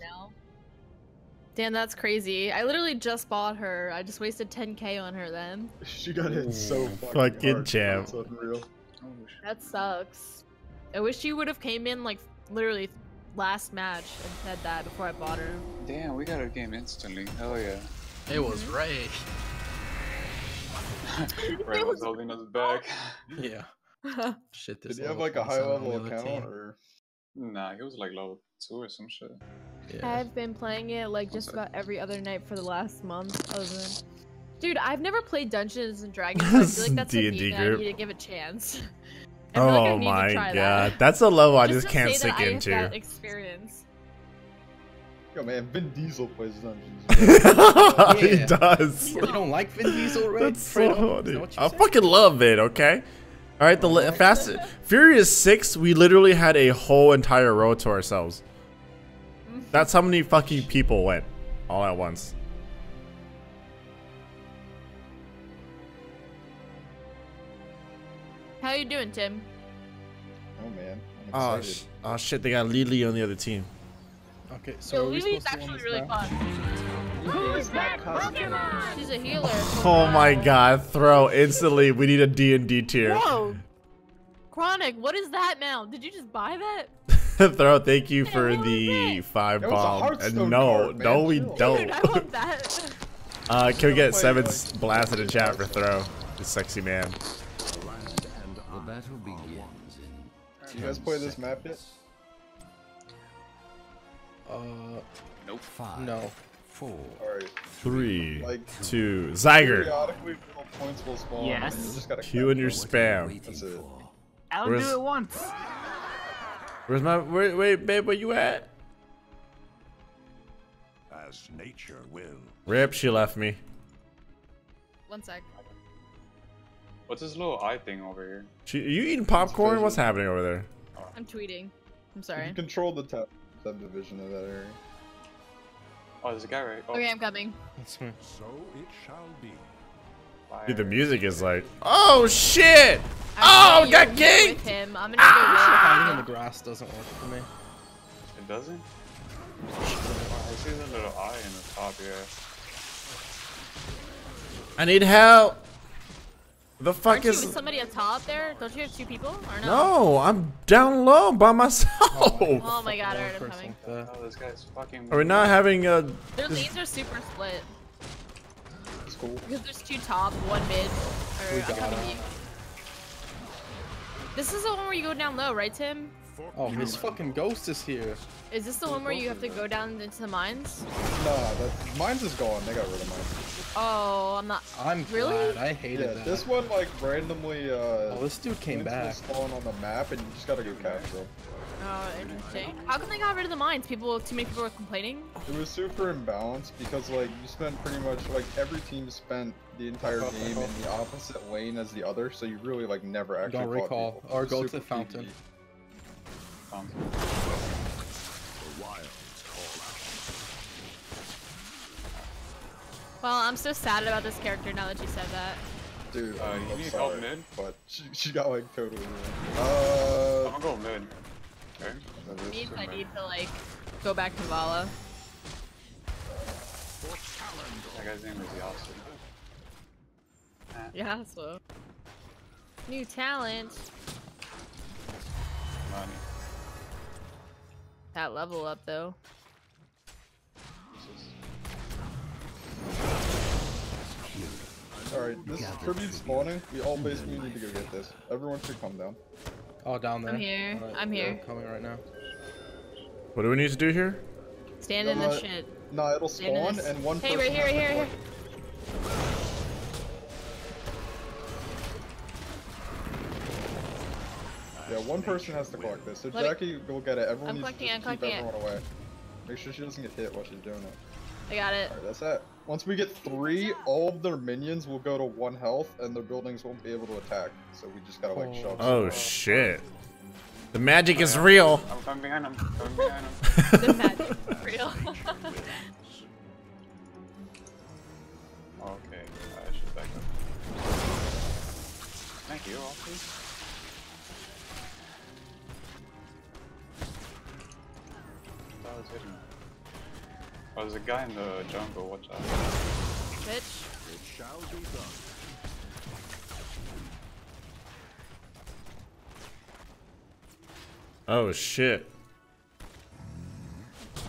now. Damn, that's crazy. I literally just bought her. I just wasted 10K on her then. She got hit so fucking hard. Jam. That's unreal. That sucks. I wish you would have came in like literally last match and said that before I bought her. Damn, we got her game instantly. Hell yeah. It was Ray. Ray was holding us back. Yeah. Shit, did he have like a high level account or? Nah, he was like level 2 or some shit. Yeah. I've been playing it like just about every other night for the last month. Other than... Dude, I've never played Dungeons and Dragons. I feel like that's D &D a game that I need to give a chance. Oh like my god, that's a level I just can't stick into. That experience. Yo man, Vin Diesel plays Dungeons. He does. You don't like Vin Diesel, right? That's so funny. I fucking love it. Okay. All right, the fast Furious 6. We literally had a whole entire row to ourselves. That's how many fucking people went all at once. How you doing, Tim? Oh man, I'm excited. Oh, shit, they got Lily on the other team. Okay, so Lily's actually really fun. Who's that Pokemon? She's a healer. Oh my god, throw instantly. We need a D&D tier. Whoa. Chronic, what is that now? Did you just buy that? Throw, thank you for the 5 bomb. No, no, we don't. Dude, I want that. Can we get 7 blasts in the chat for Throw? The sexy man. You guys play this map yet? Nope. 5, 4, 3, 2, Zyger. Yes. Q in your spam. I'll do it once. Where's my wait, babe? Where you at? As nature will. Rip, she left me. One sec. What's this little eye thing over here? She, are you eating popcorn? What's happening over there? I'm tweeting. I'm sorry. You control the subdivision of that area. Oh, there's a guy right. Oh. Okay, I'm coming. That's me. So it shall be. Dude, the music is like, oh shit! Oh, got ganked! With him. I'm gonna hiding in the grass doesn't work for me. It doesn't? I see the little eye in the top here. I need help! The fuck is somebody up top there? Don't you have 2 people? Or no? No, I'm down low by myself! Oh my god, alright, I'm coming. Oh, this guy's fucking weird. Are we not having a... Their lanes are super split. It's cool. Because there's 2 top, 1 mid. Or I'm coming to you. This is the one where you go down low, right, Tim? Oh, his fucking ghost is here. Is this the one where you have to go down into the mines? No, the mines is gone. They got rid of mines. Oh, I'm not. I'm really. Glad. I hated that. This one like randomly. Oh, this dude came back. Spawn on the map, and you just gotta go capture him. Oh, interesting. How come they got rid of the mines? People, too many people were complaining. It was super imbalanced because like you spent pretty much like every team spent the entire game in the opposite lane as the other, so you really like never actually. Don't recall people. Or go to the fountain. Well, I'm so sad about this character now that you said that. Dude, you need help mid? But she got like totally I'm going mid. Okay. I need to like go back to Valla. That guy's name is Yossel. Yasuo. New talent. Money. That level up though. Alright, this is tribute spawning. We all basically need to go get this. Everyone should come down. Oh, down there. I'm here. Right, I'm here. I'm coming right now. What do we need to do here? Stand in the shit. Nah, it'll spawn and one person. Hey, right here, right here. Yeah, one person has to clock this. So Jackie will get it. Everyone needs to keep everyone away. Make sure she doesn't get hit while she's doing it. I got it. Alright, that's it. Once we get 3, all of their minions will go to 1 health and their buildings won't be able to attack. So we just gotta like shove. Oh shit. The magic is real. I'm coming behind him. I'm coming behind him. The magic is real. Okay, I should back up. Thank you, Alfie. Oh, there's a guy in the jungle, watch out. Bitch. It shall be done. Oh shit.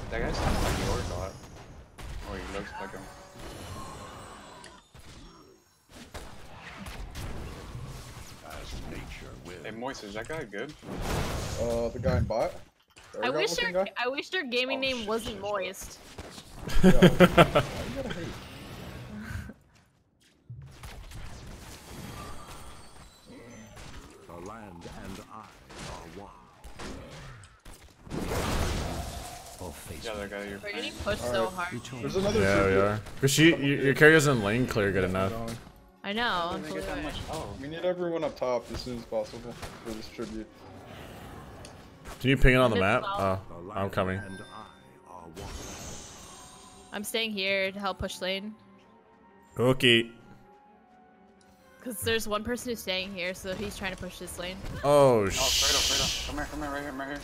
That guy sounds like your god. Oh, he looks like him. As nature will. Hey Moist, is that guy good? The guy in bot? I wish your gaming name wasn't Moist. Yeah, you gotta hate. The land and I are one. Yeah, that guy, you're getting pushed so hard. There's another we are. Because your carry doesn't lane clear good enough. I know. We need everyone up top as soon as possible for this tribute. Can you ping it on the map? Oh, I'm coming. I'm staying here to help push lane. Okay. Because there's one person who's staying here, so he's trying to push this lane. Oh, shit. Come here, right here.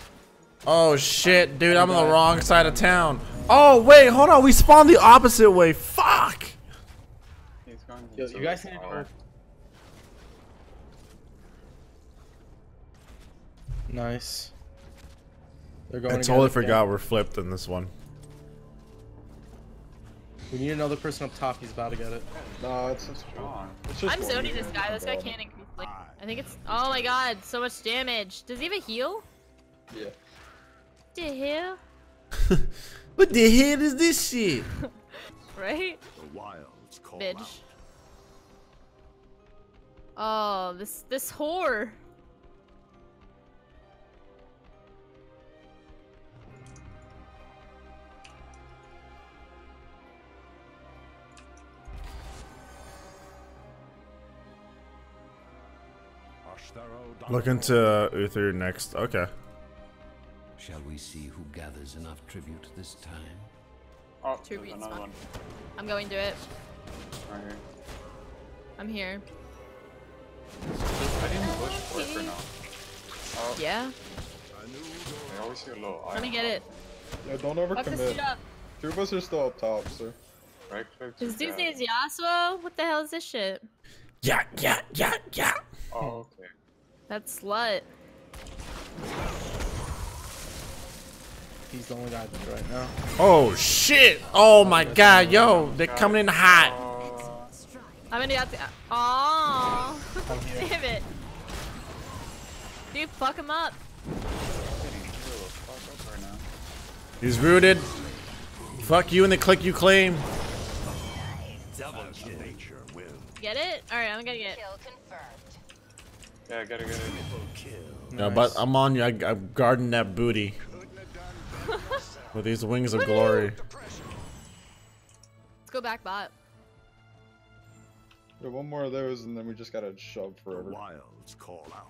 Oh shit, dude, I'm on the wrong side of town. Oh wait, hold on, we spawned the opposite way. Fuck! Yo, you guys need to work. Nice. They're going. I totally forgot we're flipped in this one. We need another person up top, he's about to get it. No, it's just John. I'm zoning this guy, this guy can't increase. Like, I think it's- oh my god, so much damage. Does he even heal? Yeah. The hell? What the hell is this shit? Right? The wild's call bitch. Out. Oh, this whore. Looking to Uther next. Okay. Shall we see who gathers enough tribute this time? Oh, tribute spawn. I'm going to it. Right here. I'm here. I didn't push for it for now. Oh. Yeah. I always see a low eye. Let me get it. Yeah, don't overcommit. Two of us are still up top, sir. Right click. This dude's name is Yasuo? What the hell is this shit? Yeah. Oh, okay. That slut. He's the only guy there right now. Oh shit! Oh my god, yo, they're coming in hot. I'm gonna have to. Oh, damn it, dude, fuck him up. He's rooted. Fuck you and the click you claim. Get it? All right, I'm gonna get it. Yeah, I gotta get it. No, but I'm on you. I'm guarding that booty. With these wings of glory. Let's go back bot. Yeah, one more of those and then we just gotta shove forever. Wilds call out.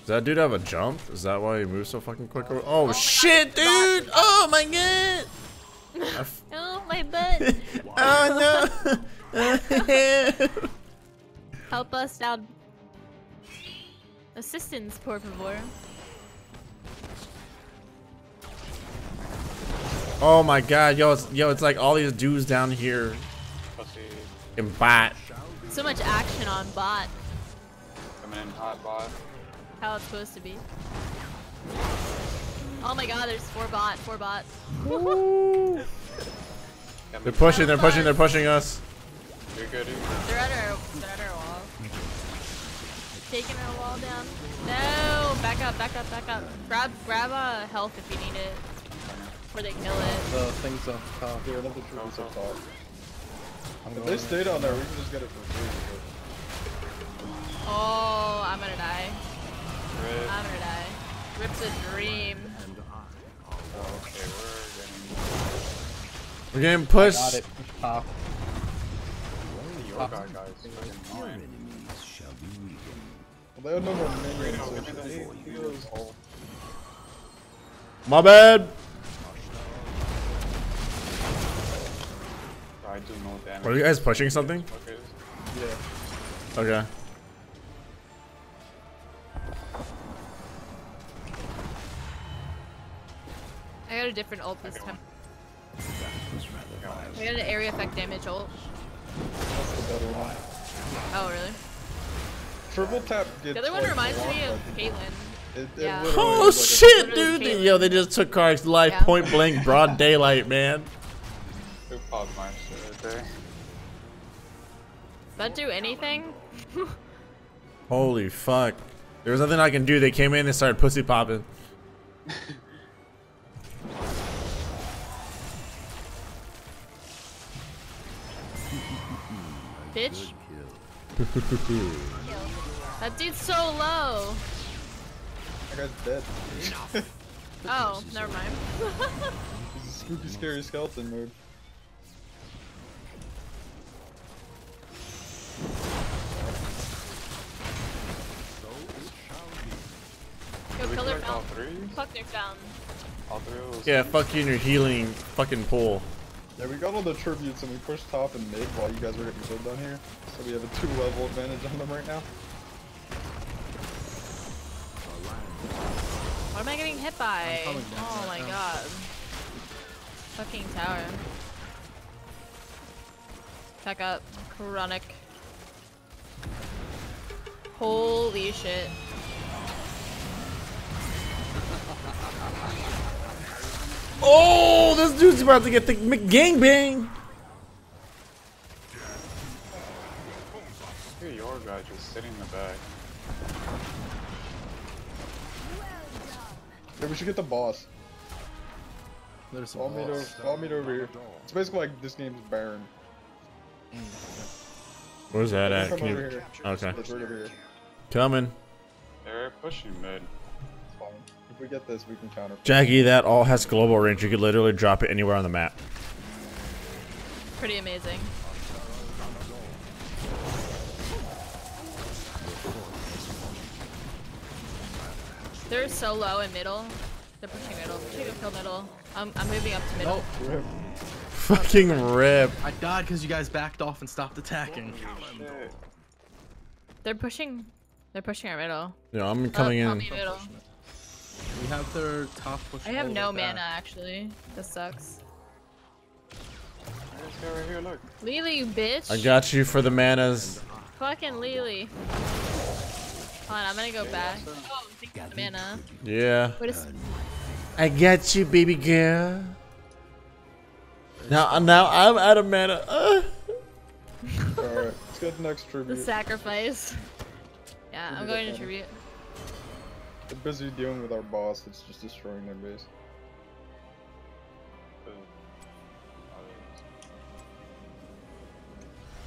Does that dude have a jump? Is that why he moves so fucking quick? Oh shit, dude! Oh my god! Oh my butt! Oh no! Help us down. Assistance, por favor. Oh my god, yo, it's like all these dudes down here in bot. So much action on bot. Coming in hot bot. How it's supposed to be. Oh my god, there's four bots. They're pushing us. You're good. They're at our wall. Taking our wall down. No! Back up. Grab a health if you need it. Before they kill it. The thing's up top. Here, let the troops up top. If they stay down there, we can just get it for free. Oh, I'm gonna die. Rip. Rip's a dream. Okay, we're getting pushed. Got it. Push top. My bad. Are you guys pushing something? Yeah. Okay. I got a different ult this time. I got an area effect damage ult. Oh, really? Triple tap gets the other one reminds me of Caitlin. Yeah. Oh shit, dude! Caitlin. Yo, they just took Kark's life point blank, broad daylight, man. Who popped my shit right there? That do anything? Holy fuck. There was nothing I can do. They came in and started pussy popping. Bitch. That dude's so low. That guy's dead. Oh, never mind. He's a spooky, scary skeleton mode. Yo, kill their fountain. Fuck their fountain. Yeah, fuck you and your healing fucking pool. Yeah, we got all the tributes and we pushed top and mid while you guys were getting killed down here. So we have a 2-level advantage on them right now. What am I getting hit by? Oh my god. Fucking tower. Back up. Chronic. Holy shit. Oh, this dude's about to get the gangbang. Look at your guy just sitting in the back. Yeah, we should get the boss. There's some boss. Follow me over here. It's basically like this game's Baron. Where's that at? Come over here. Okay. It's right over here. Coming. They're pushing mid. If we get this, we can counter. Jackie, that all has global range. You could literally drop it anywhere on the map. Pretty amazing. They're so low in middle. They're pushing middle. She can kill middle. I'm moving up to middle. Nope. Rip. Fucking rip. I died because you guys backed off and stopped attacking. They're pushing. They're pushing our middle. Yeah, I'm coming in. We have their top push. I have no mana actually. This sucks. Right here, look. Lily, bitch. I got you for the manas. Fucking Lily. Hold on, I'm gonna go back. Oh, I got the mana. Yeah. I got you, baby girl. Now I'm out of mana. All right, let's get the next tribute. The sacrifice. Yeah, I'm going to tribute. They're busy dealing with our boss that's just destroying their base.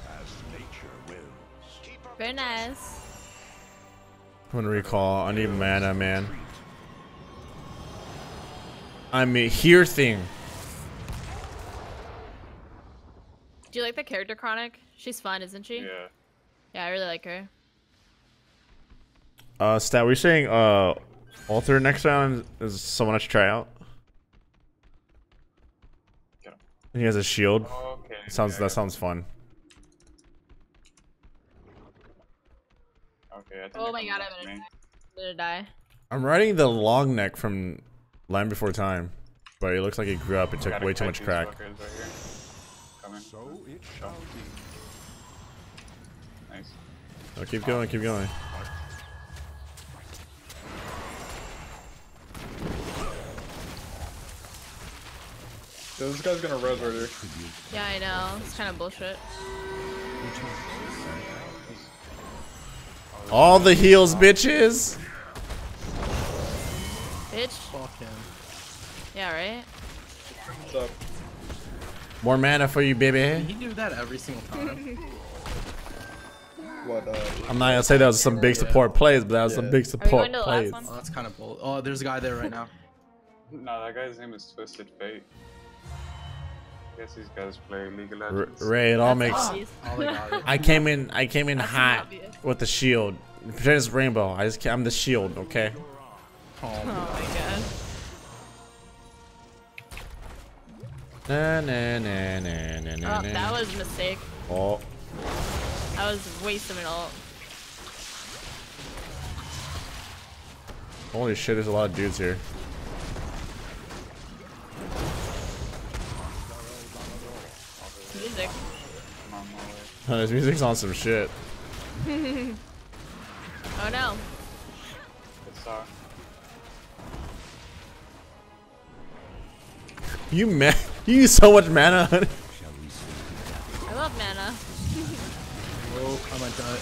As nature wills. Very nice. I'm gonna recall. I need mana, man. I'm a here thing. Do you like the character Chronic? She's fun, isn't she? Yeah. Yeah, I really like her. Stat, were you saying, Alter next round is someone I should try out? Yeah. He has a shield. Oh, okay. That sounds fun. Okay, I think oh my god, I'm gonna die. I'm riding the long neck from Land Before Time, but it looks like it grew up and took way too much crack. Right here. So it shall be. Nice. Oh, keep going, keep going. Yo, this guy's gonna res right here. Yeah, I know. It's kind of bullshit. All the heals, bitches! Bitch. Fuck him. Yeah, right? What's up? More mana for you, baby. He do that every single time. What, I'm not gonna say that was some big support plays, but that was some big support plays. Oh, that's kind of bold. Oh, there's a guy there right now. No, that guy's name is Twisted Fate. I guess these guys play League of Legends. Ray, it all makes sense. I came in hot with the shield. Pretend it's rainbow. I'm the shield, okay? Oh my god. Oh, that was a mistake. Oh. That was wasting it all. Holy shit, there's a lot of dudes here. This music's on some shit. Oh no. Sorry. You use so much mana, honey. I love mana. Oh, I might die.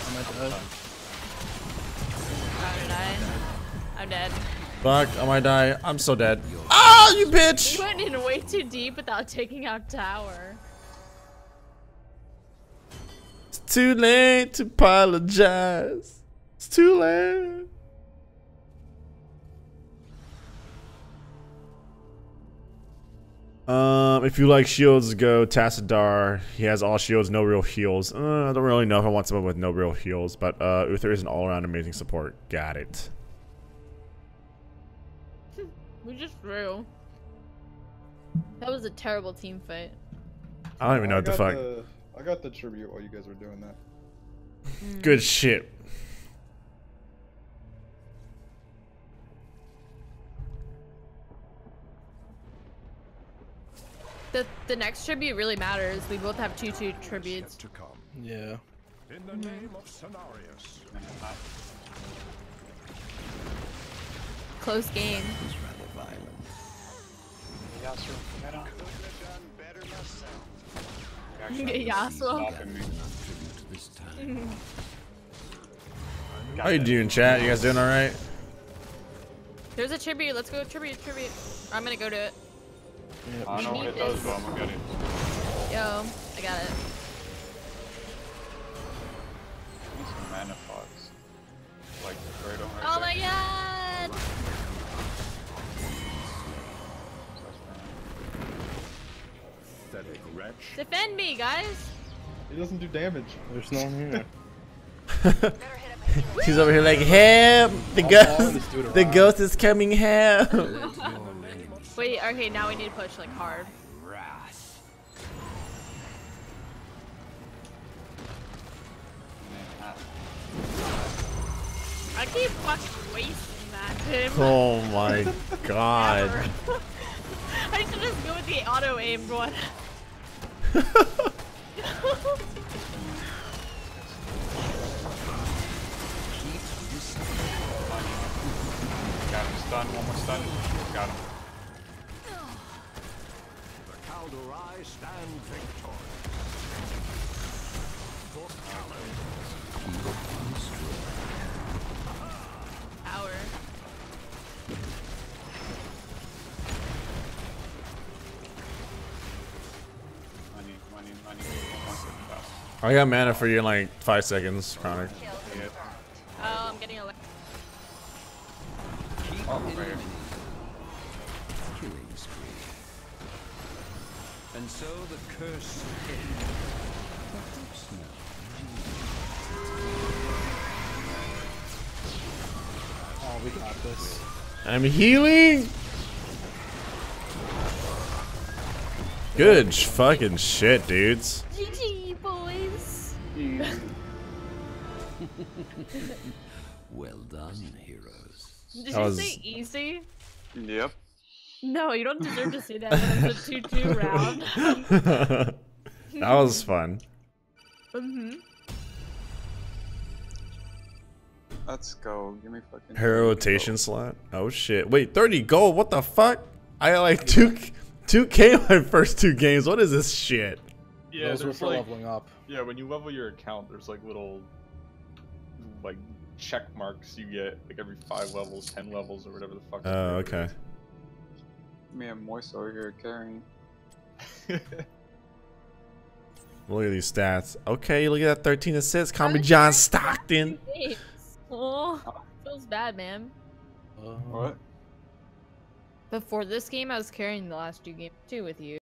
I might die. I'm gonna die. I'm dead. Fuck, I might die. I'm so dead. Oh, you bitch! You went in way too deep without taking out tower. It's too late to apologize. It's too late. If you like shields, go Tassadar. He has all shields, no real heals. I don't really know if I want someone with no real heals, but Uther is an all-around amazing support. Got it. We just threw. That was a terrible team fight. I don't even know what the fuck. I got the tribute while you guys were doing that. Good shit. The next tribute really matters. We both have two tributes. To come. Yeah. In the name of Cenarius. Close game. Yasuo. How you doing, chat? You guys doing all right? There's a tribute. Let's go tribute. I'm gonna go to it. Yeah, I don't know what it does, but I'm gonna get it. Yo, I got it. I need some mana pots. Like, right on right there. My god! Pathetic wretch. Defend me, guys! It doesn't do damage. There's no one here. She's over here like, help! The ghost is coming, help! Wait, okay, now we need to push, like, hard. I keep fucking wasting that, Tim. Oh my god. I should just go with the auto-aimed one. Got him stunned, one more stun. Got him. Calderai stand victorious. Power. Money. I got mana for you in like 5 seconds, Chronic. Yep. Oh, I'm getting a. Oh, right. And so the curse ended. Oh, we got this. I'm healing. Good fucking shit, dudes. GG, boys. Well done, heroes. Did you say easy? Yep. No, you don't deserve to say that. It was a 2-2 round. That was fun. Let's go. Give me fucking. Her rotation slot. Oh shit! Wait, 30 gold. What the fuck? I got like 2K my first 2 games. What is this shit? Yeah, those were for like, leveling up. Yeah, when you level your account, there's like little like check marks you get like every 5 levels, 10 levels, or whatever the fuck. Oh, okay. Is. Me and Moist over here carrying. Look at these stats. Okay, look at that 13 assists. Call me John Stockton. Oh, feels bad, man. What? Before this game, I was carrying the last 2 games too with you.